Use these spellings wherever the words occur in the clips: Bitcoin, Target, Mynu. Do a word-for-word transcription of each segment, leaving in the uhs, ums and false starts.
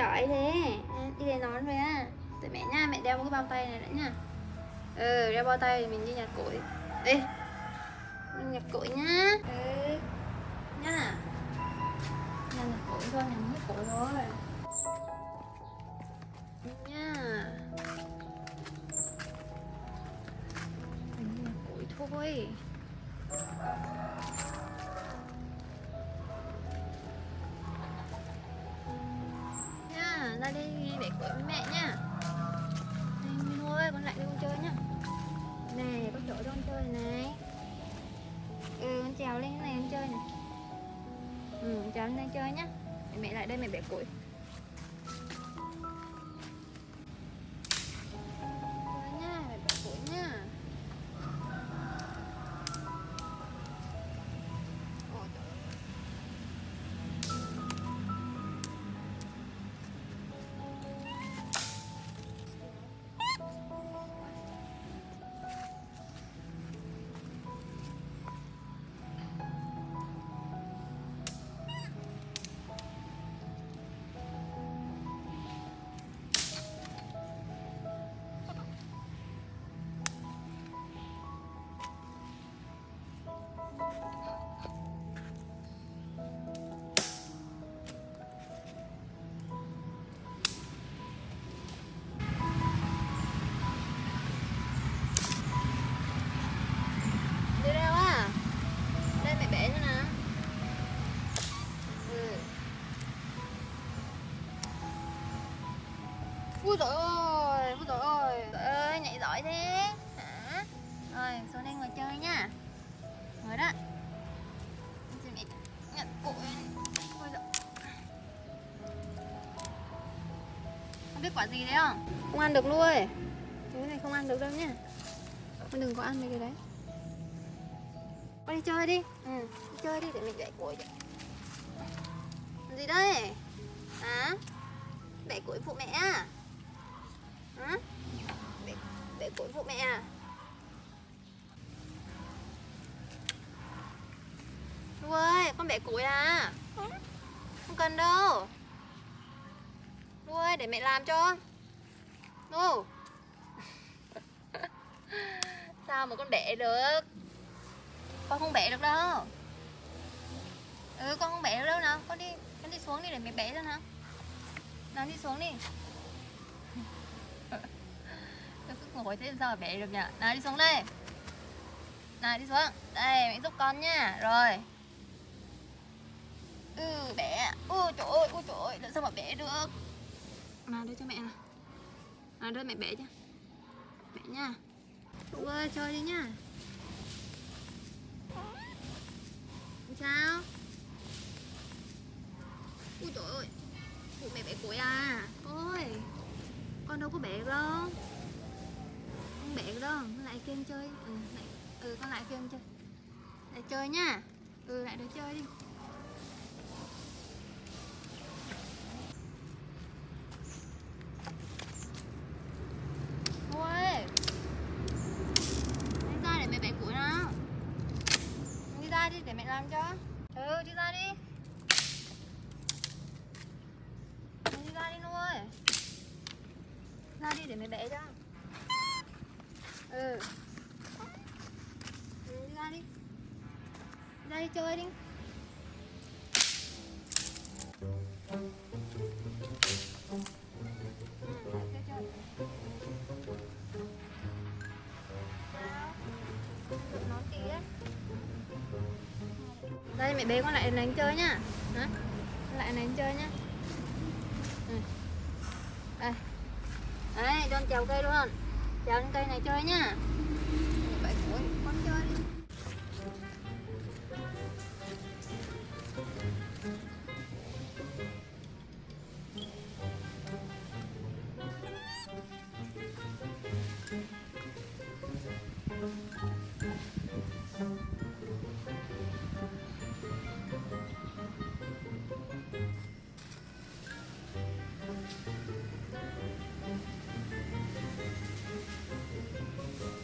giỏi thế. Ừ. Đi lấy nón về á. Tụi mẹ nha, mẹ đeo một cái bao tay này nữa nha. Ừ, đeo bao tay thì mình đi nhặt củi. Ê, nhặt củi nhá. Ừ. Nha. Nhà nhặt củi thôi, nhà nhặt củi thôi. Nha. Mình đi nhặt củi thôi. Nha, ra đây để củi với mẹ nha. Mynu ơi, con lại đi con chơi nhá. Này, con chỗ cho con chơi này. Ừ, con trèo lên cái này con chơi này. Ừ, con trèo lên đây chơi nhá. Để mẹ lại đây mẹ bẻ củi. Ui trời ơi, ui trời ơi, trời ơi, nhảy giỏi thế hả? Rồi, xuống đây ngồi chơi nha. Ngồi đó. Xin mẹ nhặt củi. Ui giời. Không biết quả gì đấy không? Không ăn được luôn. Cái này không ăn được đâu nha. Con đừng có ăn mấy cái đấy. Con đi chơi đi. Ừ, đi chơi đi để mình dạy củi vậy. Làm gì đây? Hả? Bẻ củi phụ mẹ à? Hả? Bẻ, bẻ củi phụ mẹ à? Lu ơi, con bẻ củi à? Không cần đâu. Lu ơi, để mẹ làm cho. Lu. Sao mà con bẻ được? Con không bẻ được đâu. Ừ, con không bẻ được đâu nào. Con đi, con đi xuống đi để mẹ bẻ cho nào. Nào đi xuống đi. Tôi cứ ngồi thế làm sao mà bẻ được nhỉ. Nào đi xuống đây. Nào đi xuống. Đây mẹ giúp con nha. Rồi. Ừ bẻ. Ôi trời ơi, ôi trời ơi, làm sao mà bẻ được. Nào đưa cho mẹ nào. Nào đưa mẹ bẻ cho. Mẹ nha. Lu ơi chơi đi nha. Sao? Ôi trời ơi, phụ mẹ bẻ củi à? Ôi, con đâu có bẻ đâu. Không bẻ đâu, con lại kia chơi. Ừ, lại, ừ con lại kia chơi. Lại chơi nha. Ừ, lại để chơi đi. Ôi, đi ra để mẹ bẻ củi nào. Đi ra đi để mẹ làm cho. Ừ, đi ra đi. Ra đi để mẹ bẻ cho. Ừ. Ừ đi ra đi. Ra đi chơi đi. Đây mẹ bế con lại đánh chơi nha. Hả? Lại đánh chơi nha. Ừ. Đây. Đấy, cho con trèo cây luôn. Trèo lên cây này chơi nha. Bẻ củi, con chơi đi. Thank you.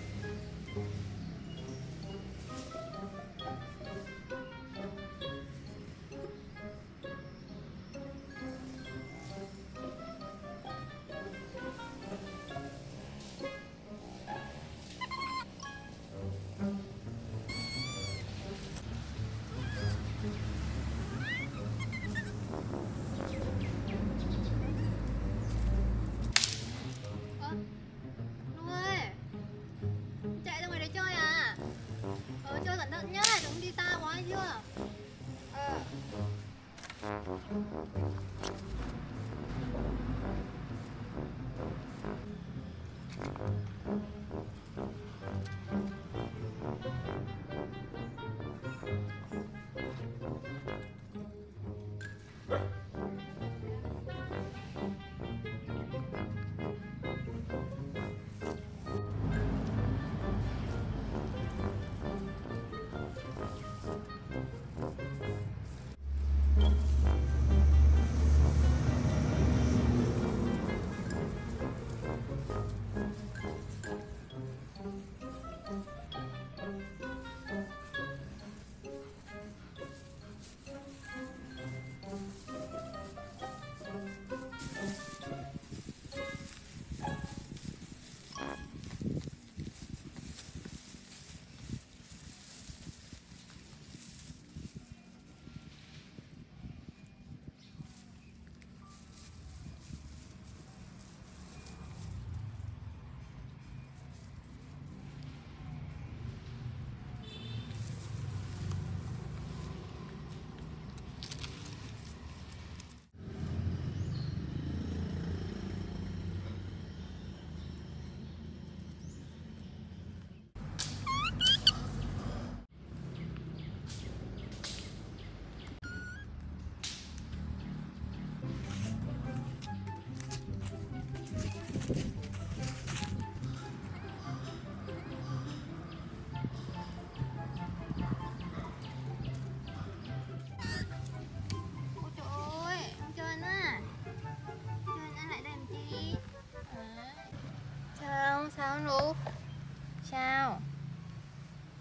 Sao?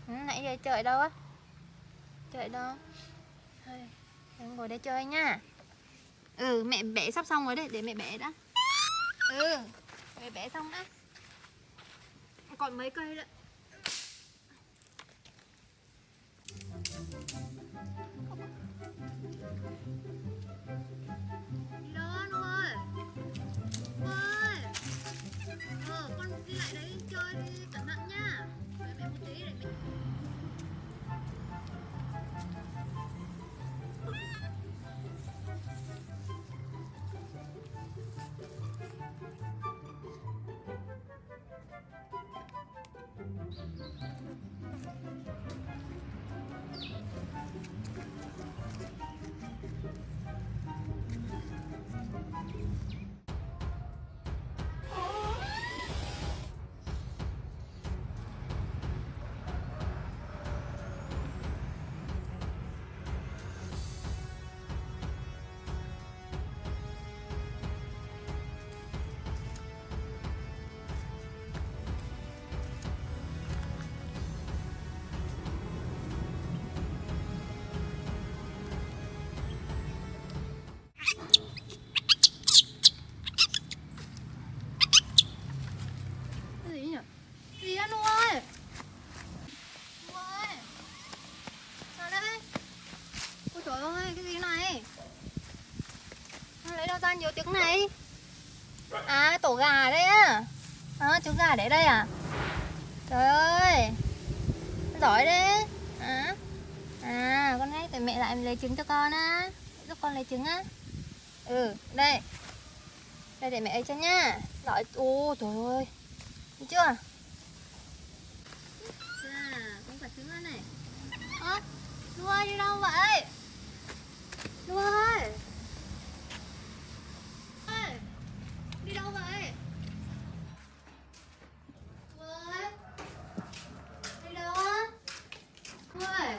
Nãy giờ chơi đâu á? Chơi đâu? Đừng ngồi đây chơi nha. Ừ, mẹ bẻ sắp xong rồi đấy, để mẹ bẻ đã. Ừ, mẹ bẻ xong đã. Còn mấy cây nữa. Lớn ơi. Ơi. Ờ, con đi lại đấy chơi đi, cẩn thận nha. Mẹ mẹ một tí để mẹ. Nhiều trứng này. À, cái tổ gà đấy á. À, trứng gà để đây à. Trời ơi, giỏi đấy à. À, con thấy tụi mẹ lại lấy trứng cho con á. Giúp con lấy trứng á. Ừ, đây. Đây để mẹ ấy cho nha. Giỏi, ô trời ơi. Thấy chưa? À, con phải trứng ra này. Ơ, Đua ơi, đi đâu vậy? Đua ơi, đi đâu vậy? Ơi, đi đâu á? Ơi,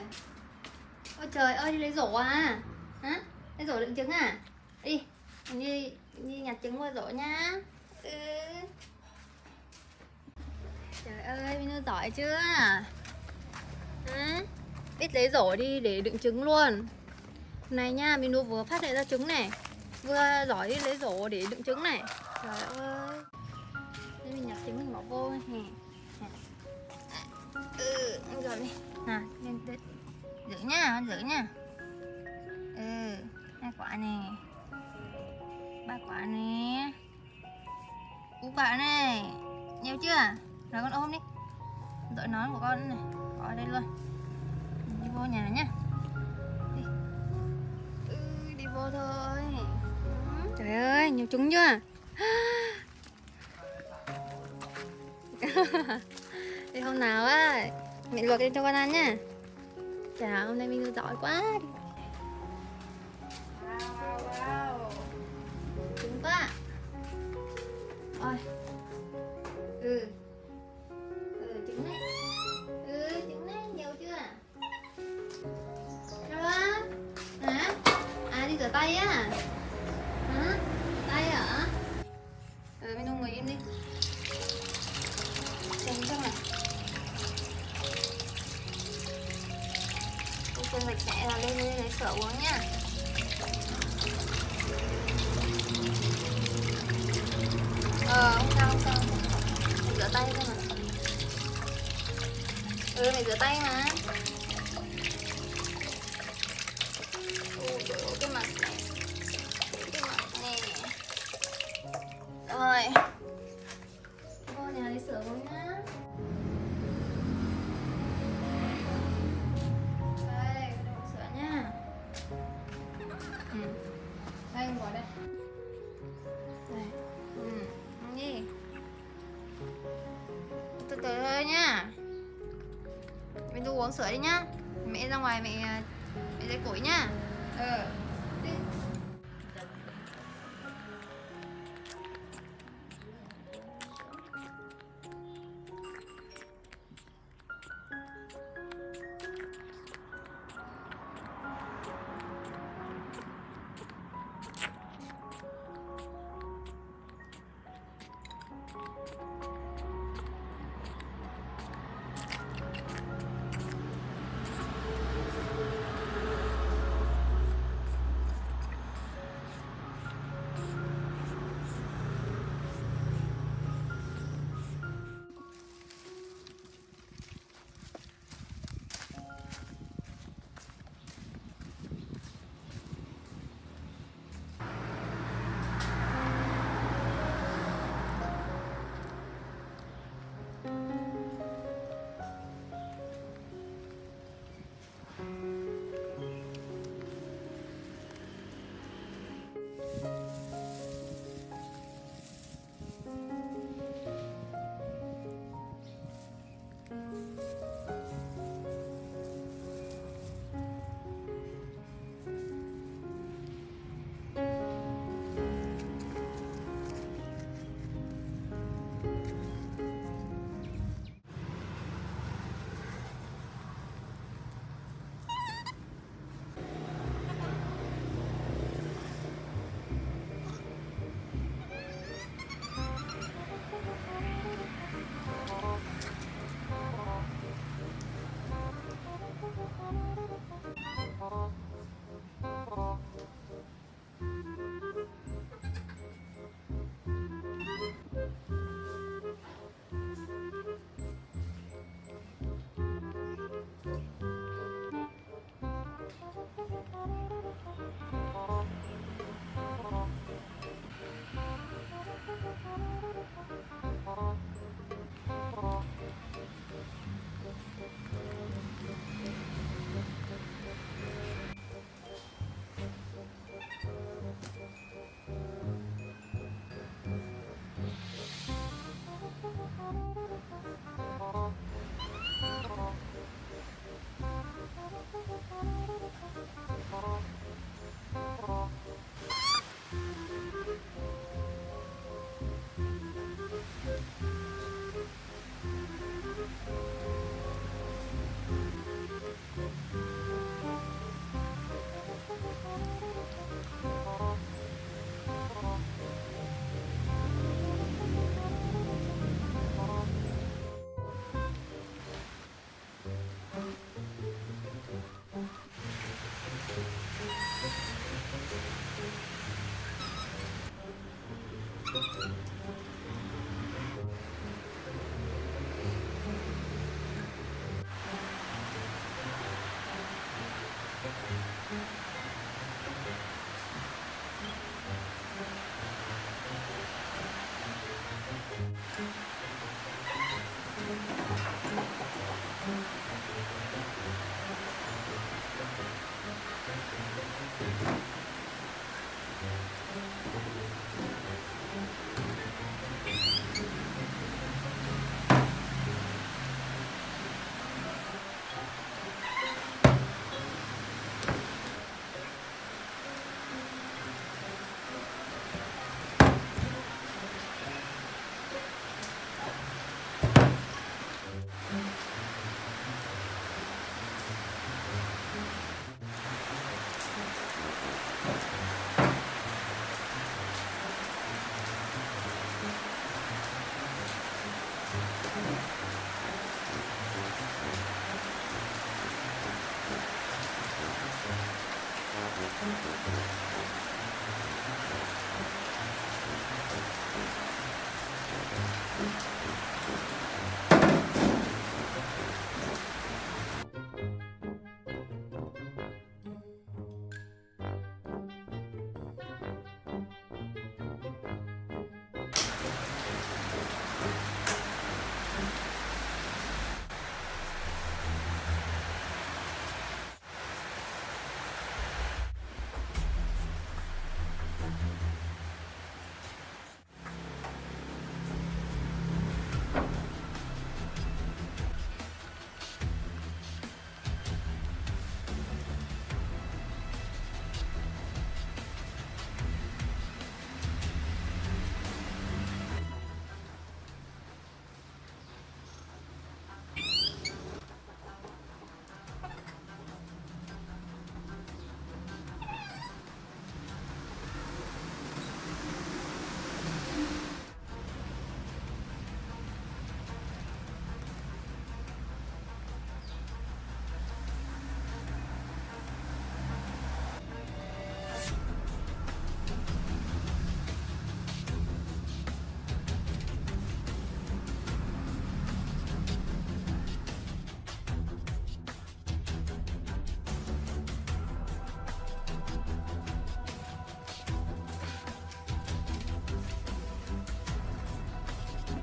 ôi trời ơi, đi lấy rổ à? Hả? Lấy rổ đựng trứng à? Đi, mình đi, mình đi nhặt trứng qua rổ nha. Ừ. Trời ơi, Mynu giỏi chưa? Hả? À, biết lấy rổ đi để đựng trứng luôn. Này nha, Mynu vừa phát hiện ra trứng này, vừa giỏi đi lấy rổ để đựng trứng này. Trời ơi, thế mình nhặt trứng mình bỏ vô nè. Ừ, rồi đi. Nào, lên tới. Giữ nha, con giữ nha. Ừ, hai quả nè. Ba quả nè. Bốn quả này. Nhiều chưa? Rồi con ôm đi. Đội nón của con này, bỏ đây luôn. Mình đi vô nhà nha. Đi. Ừ, đi vô thôi. Trời ơi, nhiều trứng chưa? Thì hôm nào á, mẹ luộc lên cho con ăn nha. Trời ơi, hôm nay Mynu giỏi quá. Wow, wow. Trứng quá. Ôi. Ừ. Ừ, trứng này. Ừ, trứng này nhiều chưa? Đâu á? Hả? À, đi rửa tay á. Hả? Tay hả? Ừ, Mynu ngồi im đi. Trứng xong rồi. Cô sạch sẽ là lên lấy sữa uống nha. Ờ, không sao, không sao. Mày rửa tay thôi mà. Ừ, mày rửa tay mà. Ôi trời ơi, cái mặt này. Cái mặt này. Rồi. Vô nhà lấy sữa uống nhá. Đây, đổ sữa nha. Ừ. Đây, em ngồi đây. Đây. Gì? Từ từ thôi nha. Mẹ Du uống sữa đi nhá. Mẹ ra ngoài mẹ mẹ lấy củi nhá. Ừ. Đi.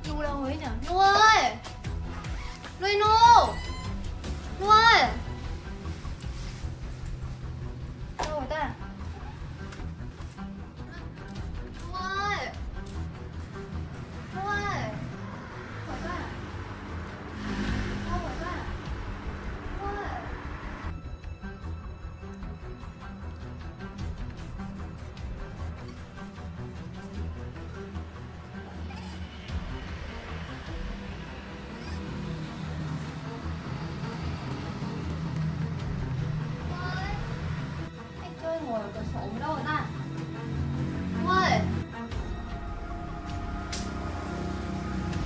Lu đâu ấy nhỉ? Lu ơi! Lu ơi Nu! Lu ơi! Đâu rồi ta? Lu ơi! Lu ơi! Đâu rồi ta? Đâu rồi ta? Lu ơi! Ủa đâu rồi ta? Lu ơi! Lu ơi!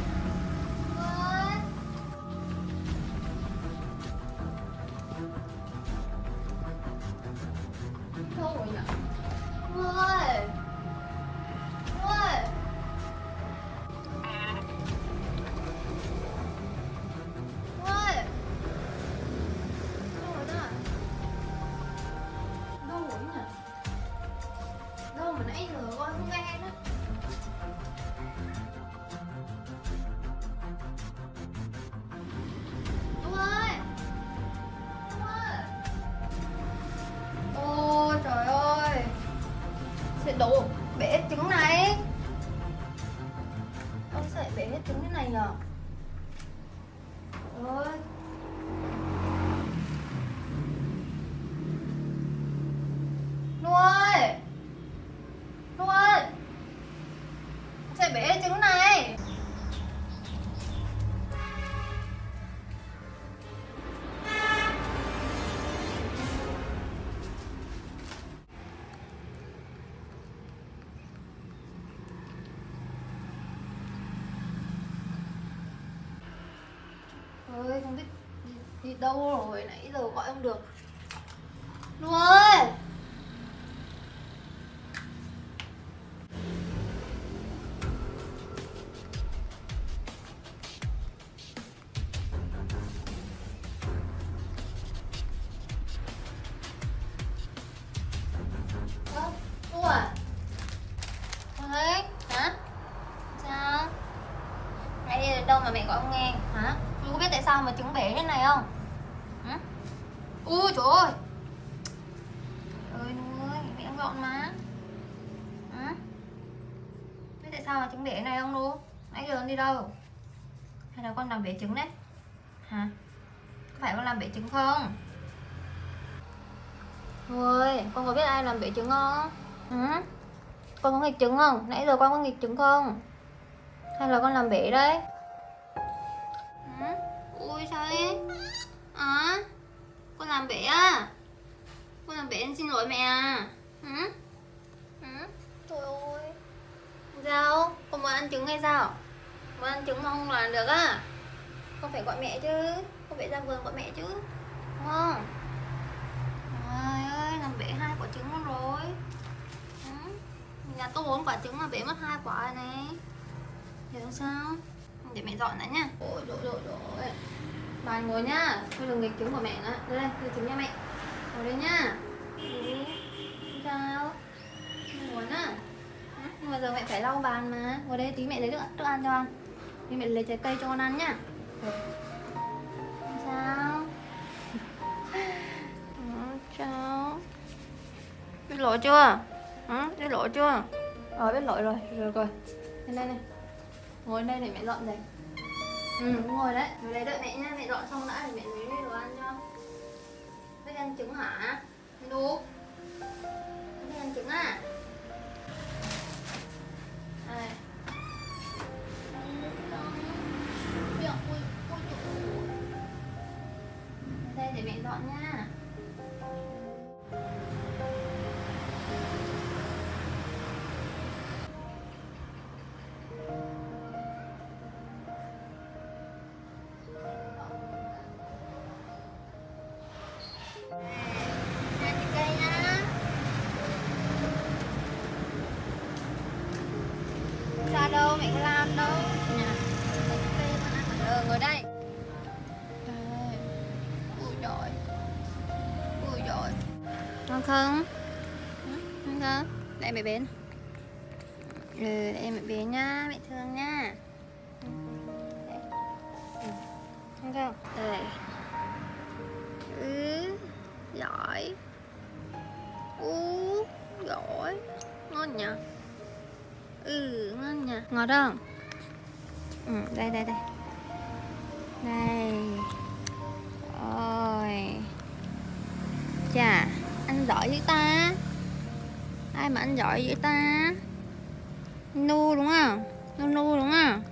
Đâu rồi nhỉ? Lu ơi! Lu ơi! Lu ơi! Đâu rồi ta? Đâu rồi nhỉ? Đâu mà nãy giờ con không nghe nữa. Lu ơi! Lu ơi! Ô trời ơi! Sẽ đổ bể hết trứng này. Con sẽ bể hết trứng thế này nhờ. Trời ơi! Lu ơi! Lu ơi! Sẽ bể hết trứng này. Trời ơi, không biết đi, đi đâu rồi, nãy giờ gọi không được. Lu ơi! Đâu mà mẹ gọi không nghe hả? Lu có biết tại sao mà trứng bể thế này không? Ừ? Ui trời ơi! Trời ơi Lu ơi, mẹ không dọn mà. Ừ? Biết tại sao mà trứng bể thế này không Lu? Nãy giờ con đi đâu? Hay là con làm bể trứng đấy? Hả? Có phải con làm bể trứng không? Ui, con có biết ai làm bể trứng không? Ừ? Con có nghịch trứng không? Nãy giờ con có nghịch trứng không? Hay là con làm bể đấy? Ừ? Ui sao thế? À? Con làm bể à? Con làm bể em xin lỗi mẹ à? Ừ? Ừ? Trời ơi! Sao? Con muốn ăn trứng hay sao? Muốn ăn trứng mà không làm được á? Con phải gọi mẹ chứ. Con phải ra vườn gọi mẹ chứ. Đúng không? Trời ơi! Làm bể hai quả trứng mất rồi. Ừ? Nhà tôi bốn quả trứng mà bể mất hai quả này. Thế sao? Để mẹ dọn đã nha. Ôi đổ đổ đổ. Bà ngồi nhá. Thôi đừng nghịch trứng của mẹ nữa. Đây đây, đưa trứng nha mẹ. Ngồi đây nhá. Ừ. Sao? Ngồi nhá. Nhưng mà giờ mẹ phải lau bàn mà. Ngồi đây tí mẹ lấy thức, thức ăn cho con. Thì mẹ lấy trái cây cho con ăn nhá. Sao? Sao? Biết lỗi chưa? Ừ, biết lội chưa? Ờ, biết lội rồi, rồi rồi. Lên đây này. Ngồi đây để mẹ dọn này. Ừ, đúng rồi đấy. Ngồi đấy đợi mẹ nha, mẹ dọn xong đã để mẹ lấy đi đồ ăn cho. Thích ăn trứng hả? Đúng. Thích ăn trứng à? Đây. Đây để mẹ dọn nha. Đâu mẹ làm đâu nhà ờ, ngồi đây. Ui giời, ui giời, ngon không? Ngon không? Để mẹ bế. Ừ, để mẹ bế nha, mẹ thương nha. Ngon không? Đây. Ừ, giỏi. Ú, giỏi, ngon nhỉ? Ừ, ngon nhỉ. Ngọt không? Ừ, đây đây đây. Đây. Ôi. Chà, ăn giỏi dữ ta. Ai mà ăn giỏi dữ ta? Nu đúng không? Nu nu đúng không?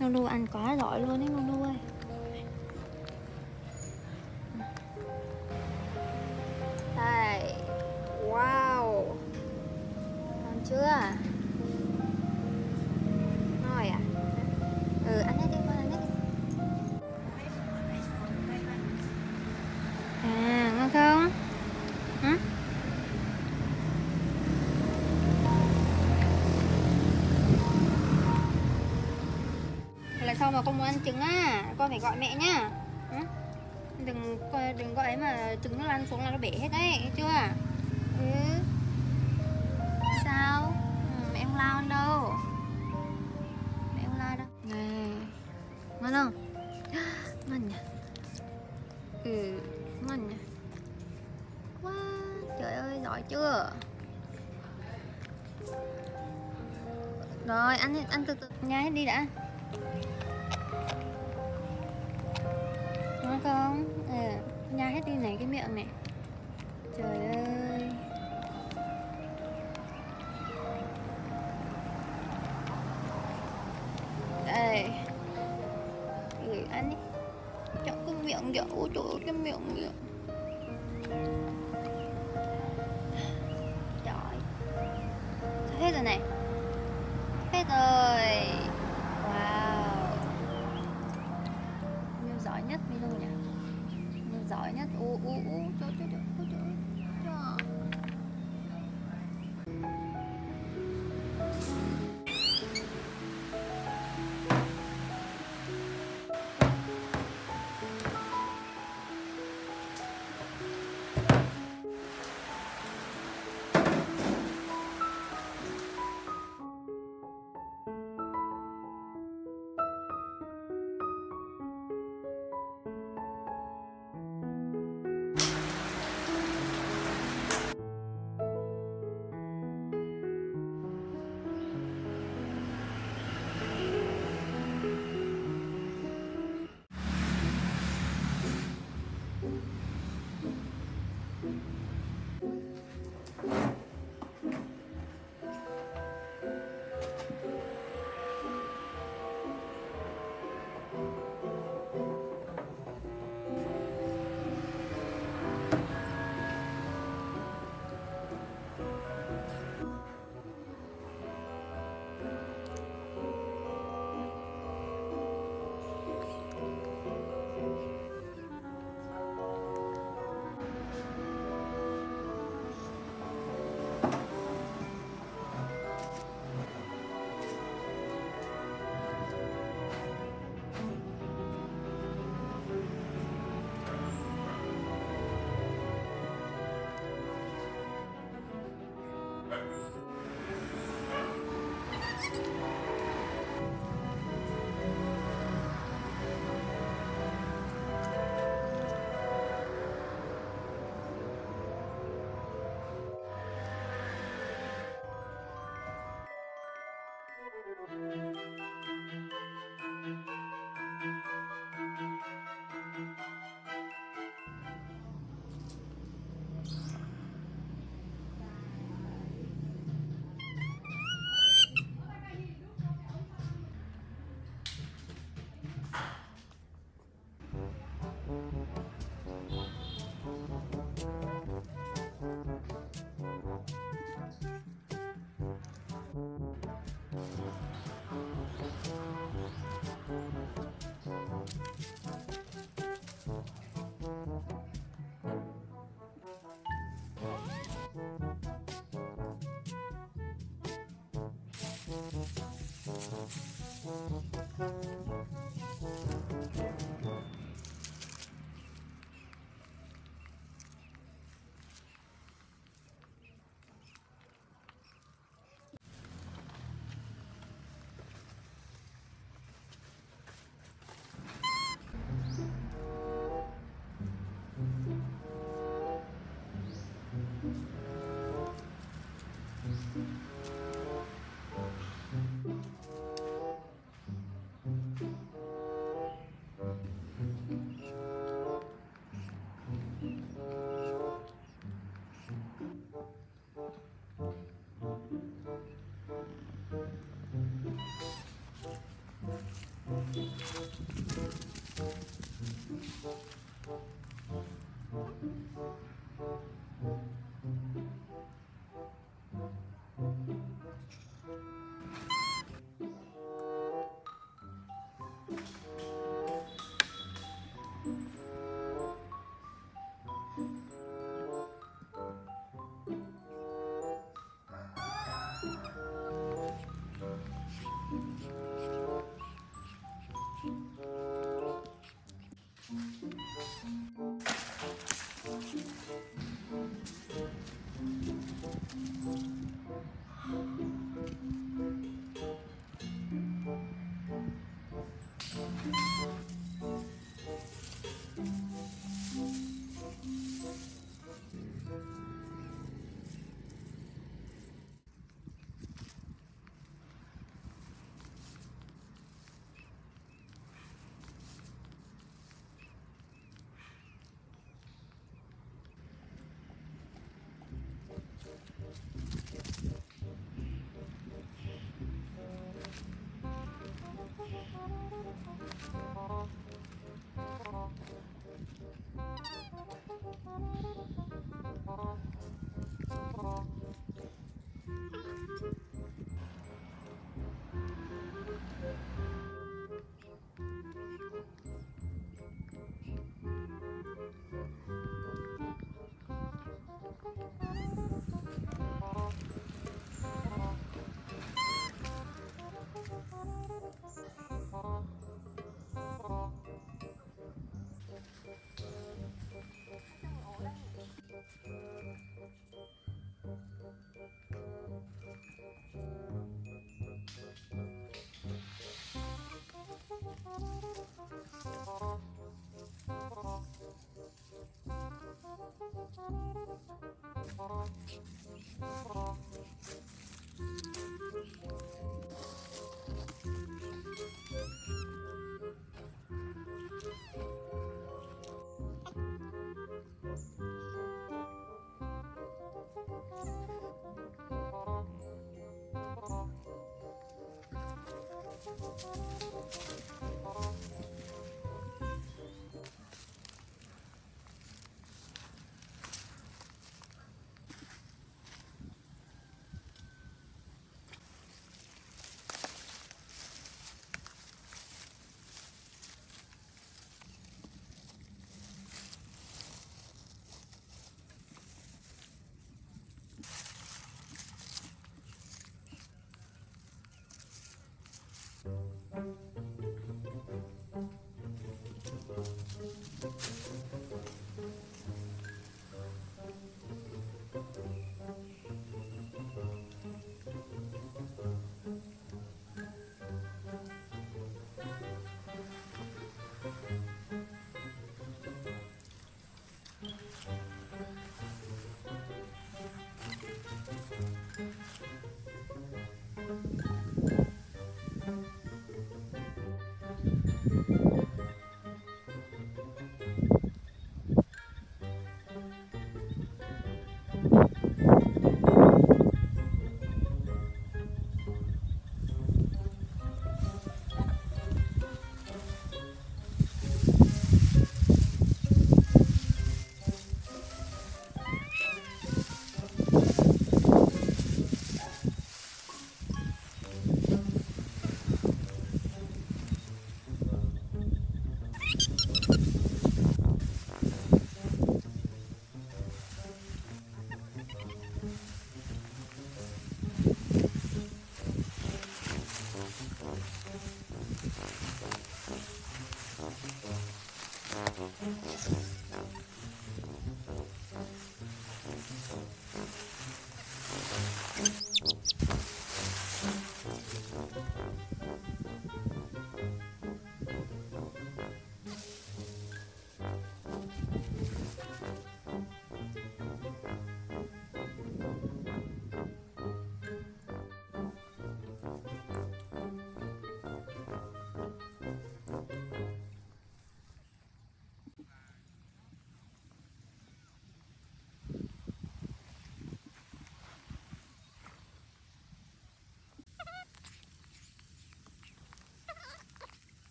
Nu nu ăn quá giỏi luôn đấy Nu nu ơi. Đây. Wow. Ngon chưa? À? Ừ, ăn hết đi con, ăn hết đi. À, ngon không? Hả? Lần sau mà con muốn ăn trứng á, con phải gọi mẹ nhá. Hả? Đừng đừng gọi ấy mà trứng nó lăn xuống là nó bể hết đấy, thấy chưa? Ừ. Sao? Ừ, mẹ không lao ăn đâu. Này, ngon không? Ngon nhỉ? Ừ, ngon nhỉ? Quá, trời ơi, giỏi chưa? Rồi, ăn ăn từ từ nhai đi đã. Ngon không? Ừ, nhai hết đi này, cái miệng này. Trời ơi. Đây. Gửi ăn đi. Chọn cái miệng kìa. Ôi trời ơi, cái miệng kìa. Trời. Hết rồi này. Hết rồi. Wow. Miêu giỏi nhất Mynu nhỉ. Miêu giỏi nhất. U u u. Trời trời trời trời.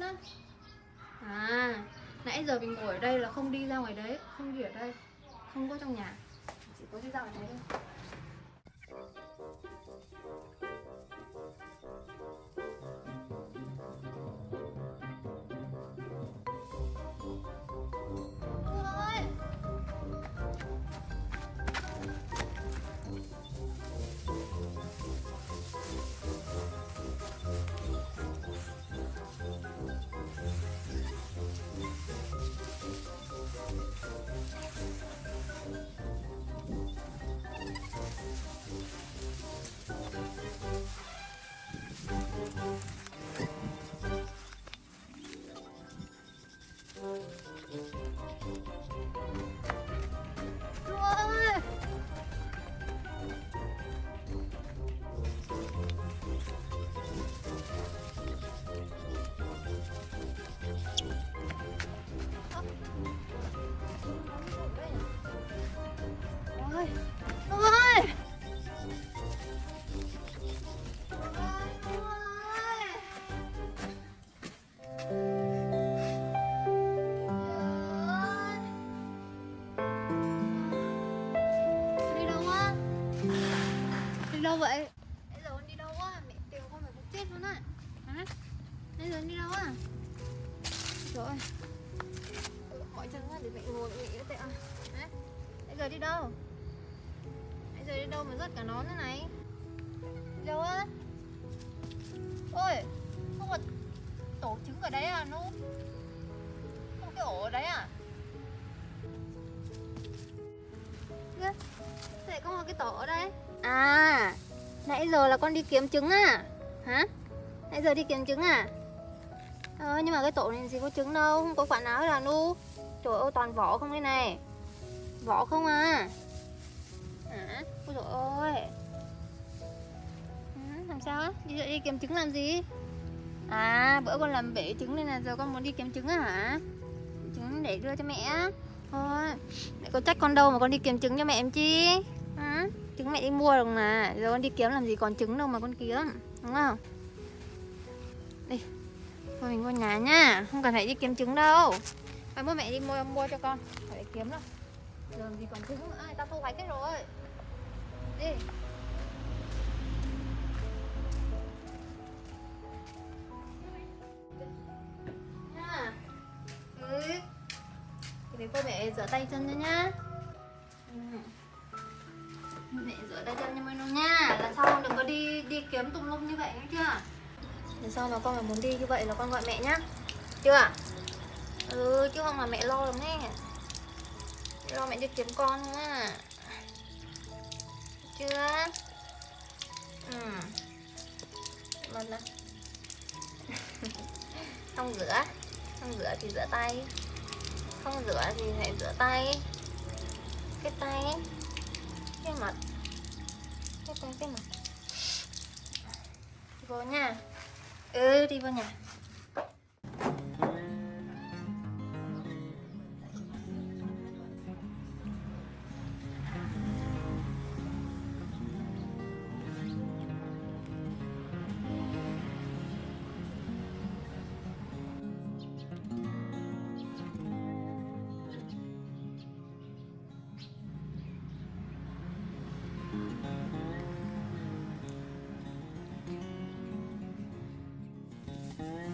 lắm. À, nãy giờ mình ngồi ở đây là không đi ra ngoài đấy, không đi ở đây, không có trong nhà, chỉ có đi ra ngoài đấy thôi. Vậy bây giờ con đi đâu á? Mẹ tiêu con phải chết luôn á. Hả? Bây giờ con đi đâu á? Trời ơi, khỏi chân ra để mẹ ngồi mẹ tẹo. Hả? Bây giờ đi đâu? Bây giờ đi đâu mà rớt cả nón thế này? Đi đâu á? Ôi, không có tổ trứng ở đấy à? Nó không cái ổ ở đấy à? Thế này có một cái tổ ở đây. À, nãy giờ là con đi kiếm trứng à? Hả? Nãy giờ đi kiếm trứng à? Ờ, nhưng mà cái tổ này gì có trứng đâu, không có quả nào là nu. Trời ơi, toàn vỏ không đây này. Vỏ không à? Hả? Ôi trời ơi. Ừ, làm sao á? Đi, đi kiếm trứng làm gì? À, bữa con làm bể trứng nên là giờ con muốn đi kiếm trứng à hả? Trứng để đưa cho mẹ. Thôi, mẹ có trách con đâu mà con đi kiếm trứng cho mẹ em chi? Hả? Trứng mẹ đi mua rồi mà, giờ con đi kiếm làm gì còn trứng đâu mà con kiếm, đúng không? Đi, thôi mình vô nhà nhá, không cần phải đi kiếm trứng đâu. Mai bố mẹ đi mua mua cho con, phải kiếm đâu. Giờ làm gì còn trứng nữa, người ta thu hoạch hết rồi. Đi. Nha. Ừ. Thì bố mẹ rửa tay chân cho nhá. Ừ. Mẹ rửa tay chân cho Mynu nha. Lần sau con đừng có đi đi kiếm tùm lum như vậy nữa chưa. Lần sau mà con mà muốn đi như vậy là con gọi mẹ nhá. Chưa? Ừ, chứ không là mẹ lo lắm đấy. Mẹ lo mẹ đi kiếm con không à. Chưa? Ừ. Lần nào. Không rửa. Không rửa thì rửa tay. Không rửa thì hãy rửa tay. Cái tay cái mặt cái tay cái mặt vô nha. Ừ, đi vô nhà. All right.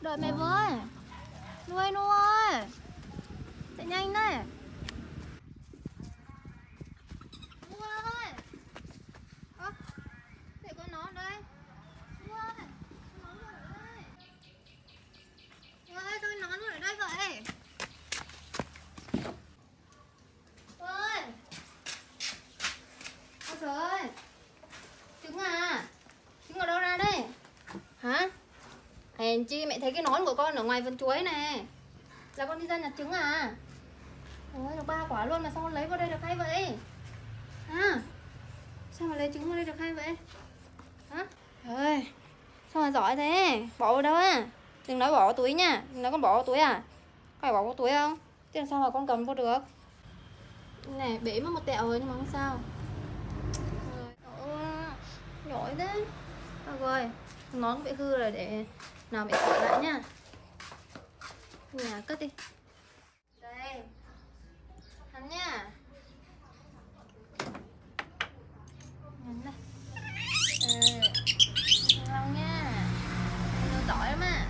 Đợi mẹ với. Nuôi ơi, Nuôi ơi, chạy nhanh đấy. Nuôi ơi, à, để con nó ở đây. Nuôi ơi, con nó ở đây. Nuôi ơi, tôi nó ở đây vậy. Nuôi ơi. Ôi trời ơi, trứng à, trứng ở đâu ra đây? Hả? Hèn chi mẹ thấy cái nón của con ở ngoài vườn chuối này. Là con đi ra nhặt trứng à? Ôi, được ba quả luôn mà sao con lấy vào đây được hay vậy? À, sao mà lấy trứng vào đây được hay vậy? Hả? Trời ơi, sao mà giỏi thế? Bỏ vào đâu á? Đừng nói bỏ vào túi nha. Đừng nói con bỏ vào túi à? Phải bỏ vào túi không? Chứ làm sao mà con cầm vô được? Này, bể mất một tẹo rồi nhưng mà không sao. Giỏi thế. Được rồi, nón cũng bị hư rồi, để nào mẹ sửa lại nha. Nhà cất đi. Đây. Hắn nha. Hắn đây. Đây. Ngon nha. Nó giỏi lắm à.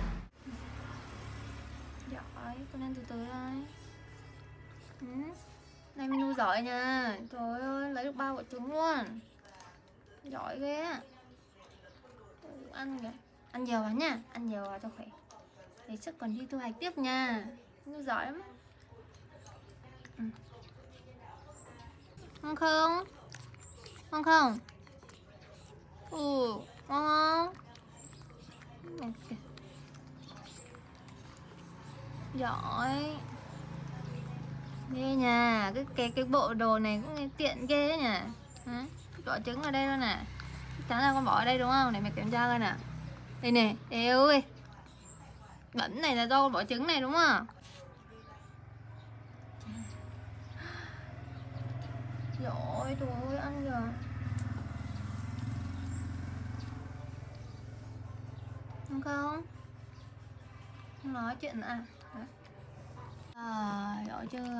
Giỏi, con ăn từ từ đây. Ừ. Này Mynu giỏi nha. Trời ơi, lấy được ba quả trứng luôn. Giỏi ghê. Ăn kìa. Ăn nhiều vào nha, ăn nhiều vào cho khỏe. Để sức còn đi thu hoạch tiếp nha. Nó giỏi lắm. Ừ. Ngon không? Ngon không? Ừ, ngon không? Okay. Giỏi. Ghê nha, cái, cái, cái bộ đồ này cũng tiện ghê đấy nhỉ. Bỏ trứng ở đây luôn nè. Chẳng là con bỏ ở đây đúng không? Để mẹ kiểm tra coi nè. Đây nè, eo ơi. Bẩn này là do con bỏ trứng này đúng không? Rồi, trời ơi, ăn kìa. Không không? Không nói chuyện à? À, giỏi chưa?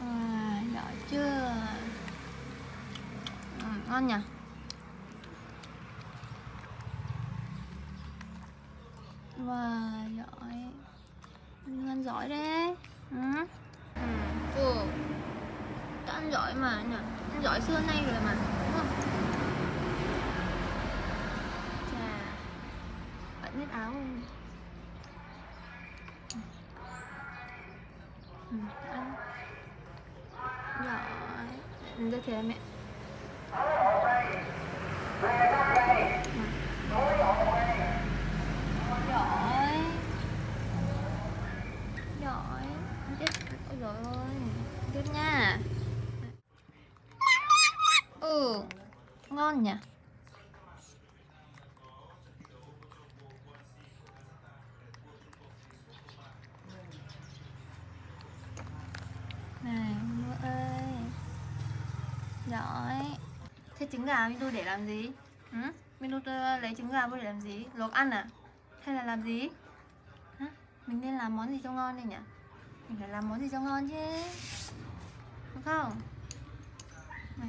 À, giỏi chưa? Ừ, ngon nhỉ? Wow, giỏi. Ăn giỏi đấy. Ừ. Ừ. Đã ăn giỏi mà nhỉ? Ăn giỏi xưa nay rồi mà, đúng không? Chà. Bận hết áo không? Ừ, ăn. Giỏi. Giới thiệu mẹ. Giỏi. Giỏi. Tiếp. Ôi giời ơi. Tiếp nha. Ừ. Ngon nhỉ. Này, Mynu ơi. Giỏi. Thế trứng gà Mynu để làm gì? Ừ? Mynu lấy trứng gà vô để làm gì? Luộc ăn à? Hay là làm gì? Hả? Mình nên làm món gì cho ngon đây nhỉ? Mình phải làm món gì cho ngon chứ. Đúng không? Này.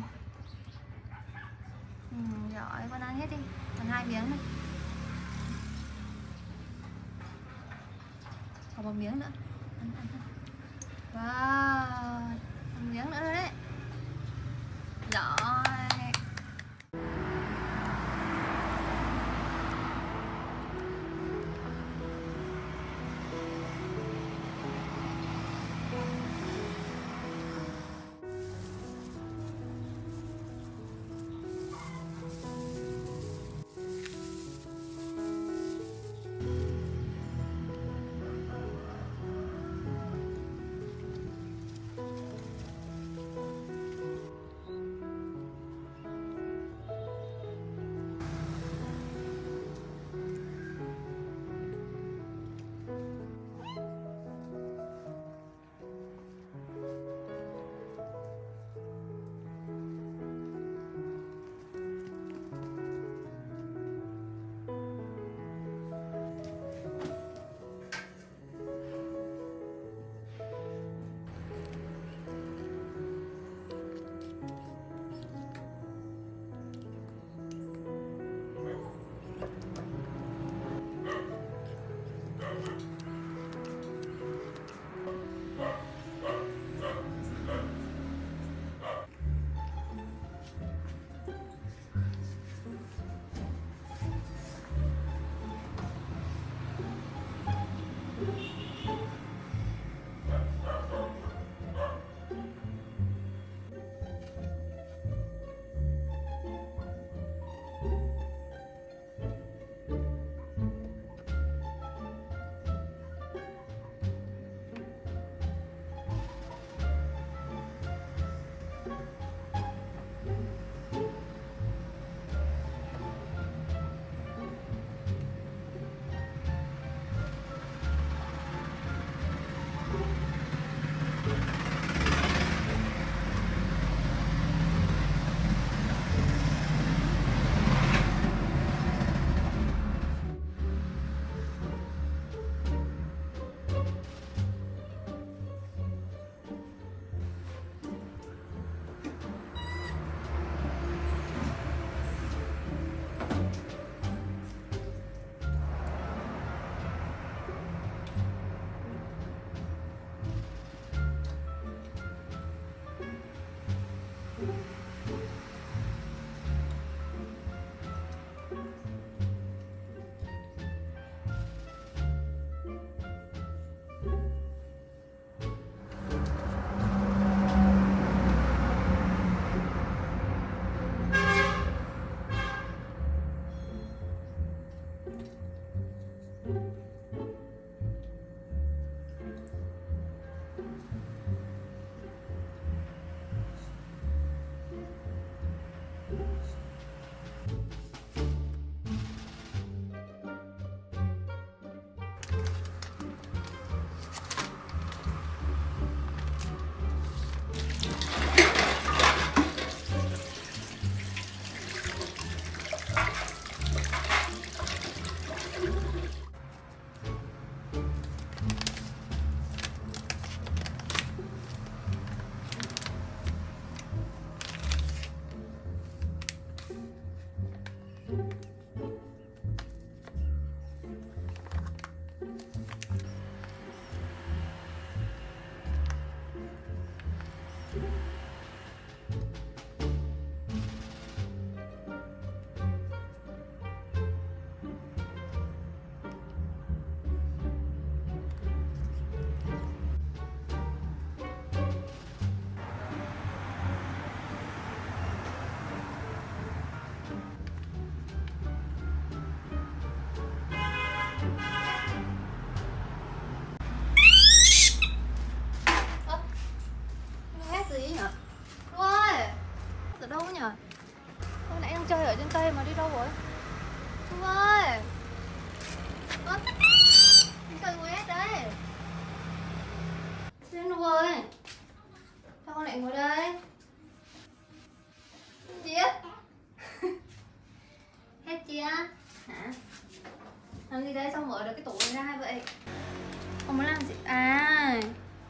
Ừ, giỏi, con ăn hết đi. Còn hai miếng thôi. Còn một miếng nữa. Ăn, ăn, ăn. Wow, một miếng nữa đấy. Giỏi.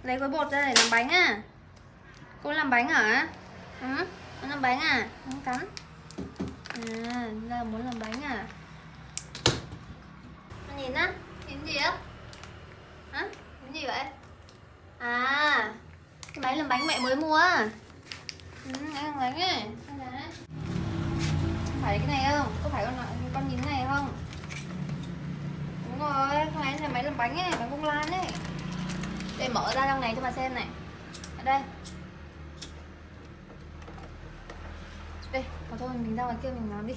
Lấy gói bột ra để làm bánh à? Cô làm bánh hả? Ừ? Muốn làm bánh à? Không cắn. À, là muốn làm bánh à? Con nhìn á, nhìn gì á? Hả? Nhìn gì vậy? À, cái máy làm bánh mẹ mới mua à? Ừ, cái làm bánh ấy. Phải cái này không? Có phải con con nhìn cái này không? Đúng rồi, cái máy này máy làm bánh ấy, bánh bông lan ấy. Để mở ra trong này cho bà xem này. Ở đây. Đây, còn thôi mình ra ngoài kia mình làm đi.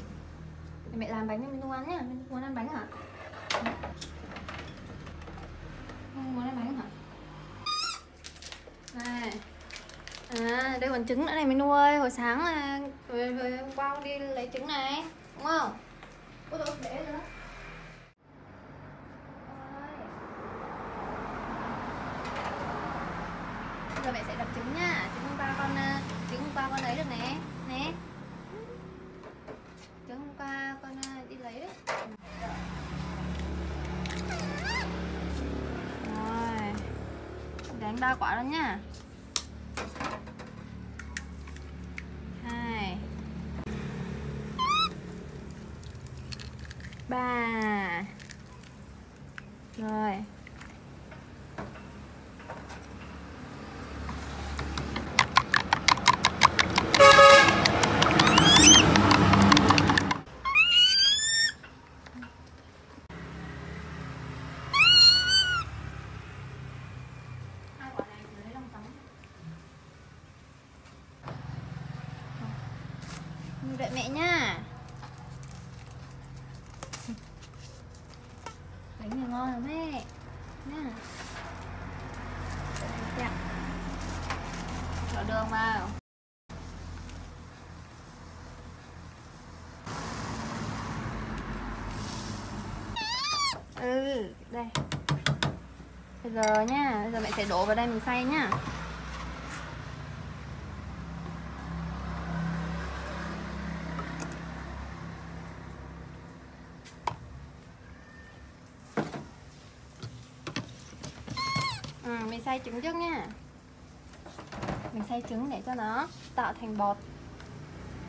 Mẹ làm bánh cho mình không ăn nhá. Mình muốn ăn bánh hả? Không muốn ăn bánh hả? Này. À, đây còn trứng nữa này mình nuôi. Hồi sáng là hồi, hồi hôm qua đi lấy trứng này, đúng không? Ủa đâu để nữa. Giờ mẹ sẽ đập trứng nha. Trứng hôm qua con trứng hôm qua con lấy được nè. Nè. Trứng hôm qua con đi lấy đấy. Rồi. Đánh ba quả đó nha. Hai. Ba. Rồi. Đợi mẹ nha. Bánh này ngon rồi mẹ nha. Đổ đường vào. Ừ, đây. Bây giờ nha, bây giờ mẹ sẽ đổ vào đây mình xay nha. Mình xay trứng trước nha. Mình xay trứng để cho nó tạo thành bột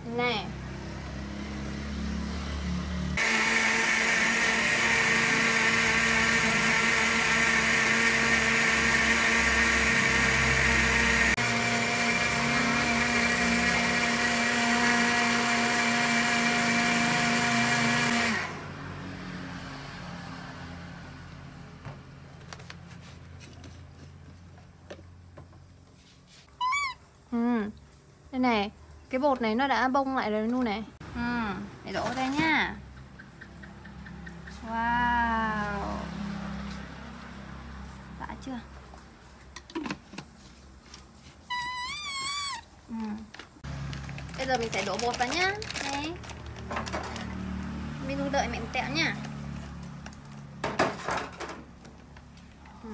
này. Đây này, cái bột này nó đã bông lại rồi Nu này. Ừ, để đổ ra nha. Wow, đã chưa? Ừ. Bây giờ mình sẽ đổ bột vào nhá. Đây. Mình đợi mẹ tẹo nha. Ừ.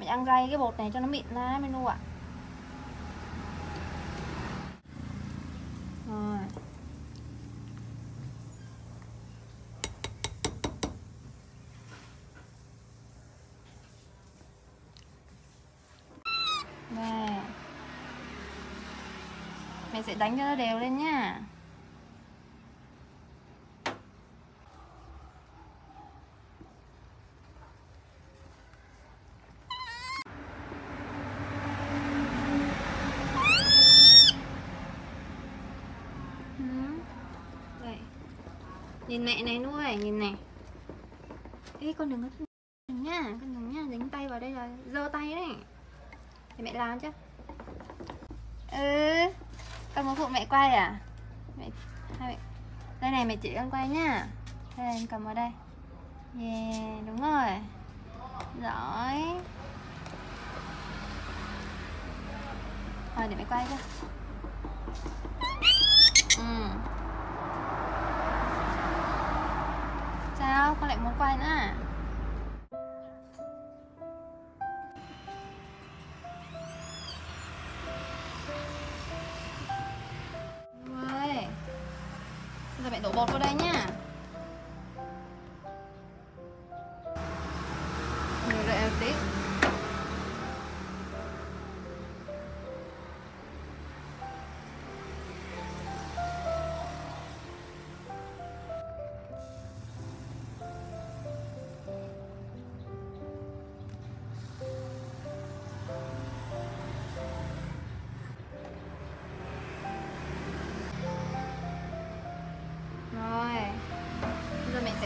Mình ăn rây cái bột này cho nó mịn ra Mynu ạ. Rồi. Đây. Mình sẽ đánh cho nó đều lên nhá. Nhìn mẹ này nuôi, nhìn này. Ê con đừng có nha, con đừng nha, dính tay vào đây rồi, giơ tay đấy. Để mẹ làm chứ. Ừ, con muốn phụ mẹ quay à? Mẹ, hai mẹ. Đây này mẹ chỉ con quay nhá. Đây này, cầm vào đây. Yeah, đúng rồi. Giỏi. Thôi để mẹ quay cho. Ừ. Sao? Con lại muốn quay nữa à? Uầy. Giờ mẹ đổ bột vào đây nhá. Rồi đợi em tí.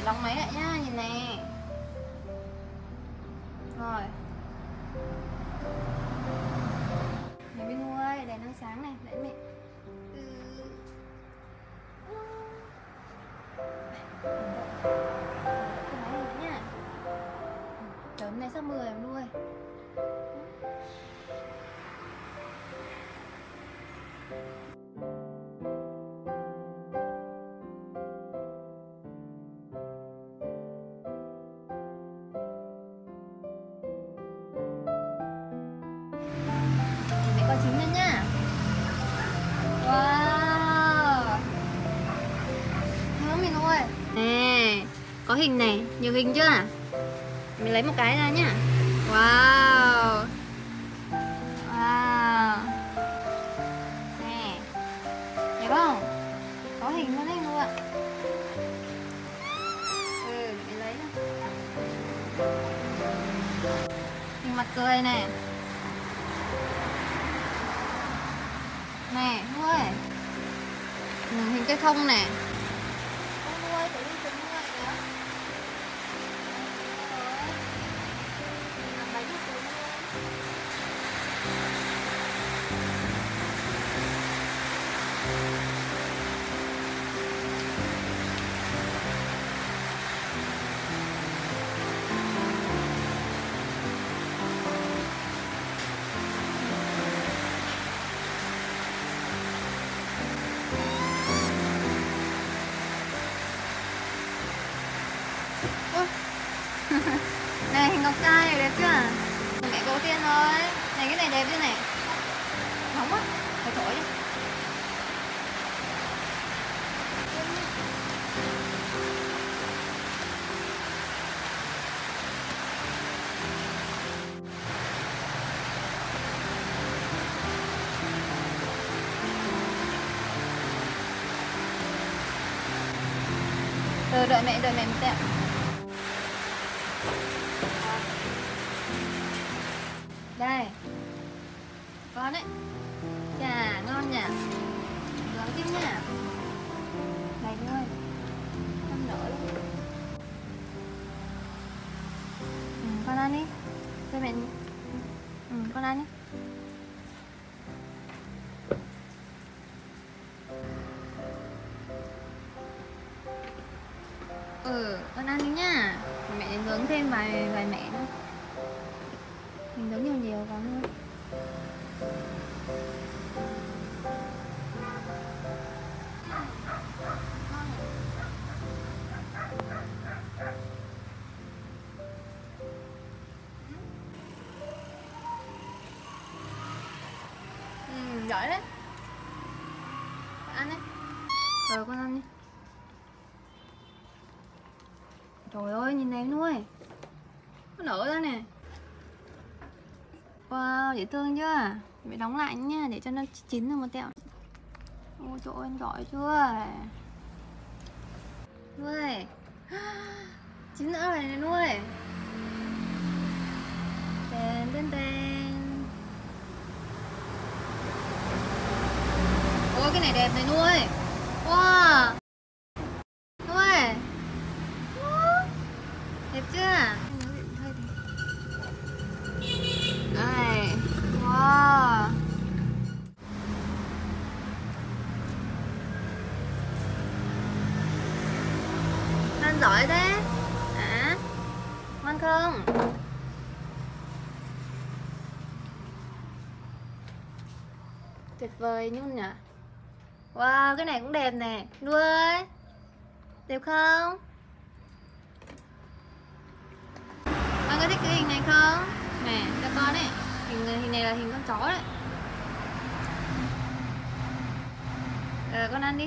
Đóng máy lại nhá, nhìn này. Rồi để bên nuôi, để nó sáng này, để mẹ. Cái máy này nhá. Trời hôm nay sắp mười em nuôi. Chính lên nha. Wow. Thơm mình ơi. Nè, có hình này, nhiều hình chưa à? Mình lấy một cái ra nhá. Wow. Wow. Nè. Thấy không? Có hình luôn đấy luôn ạ. Ừ, mình lấy ra. Hình mặt cười này. Nè, nuôi hình cái thông nè. Con nuôi, tự nhiên chúng nuôi nữa. Mình làm bánh cho chúng nuôi. Này hình ngọc trai này đẹp chưa à? Mẹ cố tiên thôi. Này cái này đẹp chưa này? Nóng quá, phải thổi đi. Rồi đợi mẹ, đợi mẹ một tẹo. Đây. Con đấy. Chà, ngon nhỉ. Ngon tiếp nha. Này ơi. Con nở luôn. Ừ, con ăn đi. Cho mẹ. Ừ, con ăn đi. Ừ, con ăn đi nhá. Mẹ nướng thêm vài vài mẹ nữa. Mình nướng nhiều nhiều vào thôi. giỏi đấy. Con ăn đấy. Rồi con ăn đi. Trời ơi nhìn đẹp nuôi. Nó nở ra nè. Wow, dễ thương chưa? Mày đóng lại nha, để cho nó chín rồi một tẹo. Ôi trời ơi, giỏi chưa? Nuôi. Chín nữa rồi này nuôi. Tên tên tên. Ôi cái này đẹp này nuôi. Wow. Nuôi. Đẹp chưa? Đây. Wow. Ăn giỏi thế. Hả? Ngon không? Tuyệt vời nhung nhỉ. Wow, cái này cũng đẹp nè. Nuôi. Đẹp không? Con có thích cái hình này không? Nè, cho con ấy. Hình này, hình này là hình con chó đấy. Rồi con ăn đi.